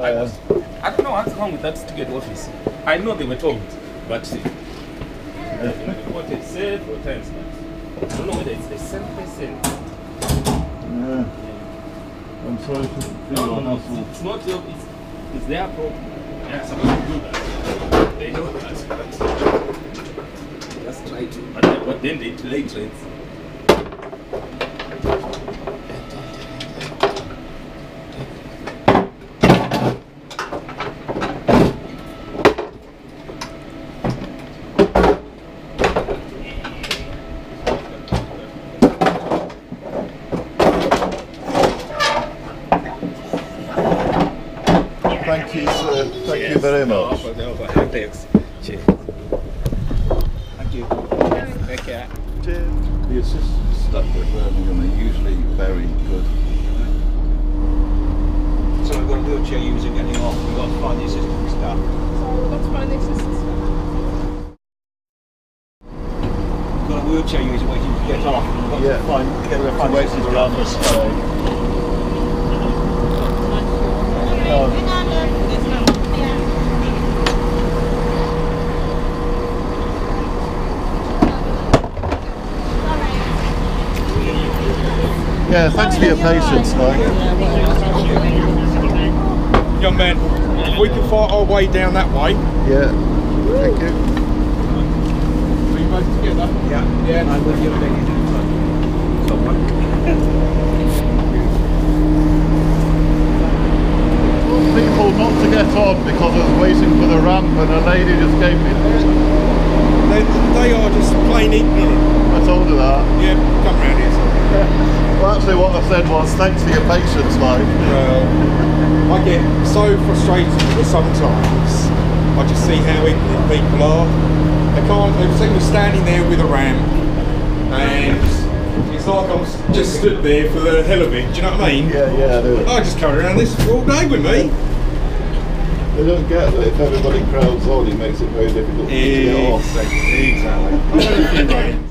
I don't know what's wrong with that ticket office. I know they were told, but what it said or times. I don't know whether it's the same person. Yeah. I'm sorry to it's not your it's their problem. Yeah, somebody do that. They know that. Just try to. But then they delay trains. Thank you very much. Thanks. Cheers. Thank you. Take care. Cheers. The assistants stuck at Birmingham are usually very good. So we've got wheelchair users getting off. We've got to find the assistant staff. So we've got to find the assistant staff. We've got a wheelchair user waiting to get off. We've got to find the assistant around the side. Yeah, thanks for your patience, Mike. Young man, if we can fight our way down that way. Yeah. Thank you. Are you both together? Yeah. Yeah, and I'm with you. People not to get on because I was waiting for the ramp and a lady just gave me they are just plain ignorant. I told her that. Yeah, come round here. Well, actually what I said was, thanks for your patience, Mike. Well, I get so frustrated because sometimes I just see how ignorant people are. They can't, they're standing there with a ramp and it's like I'm just stood there for the hell of it, do you know what I mean? Yeah, yeah, I do. I just carry around this all day with me. They don't get that if everybody crowds on, it makes it very difficult to get off. Exactly.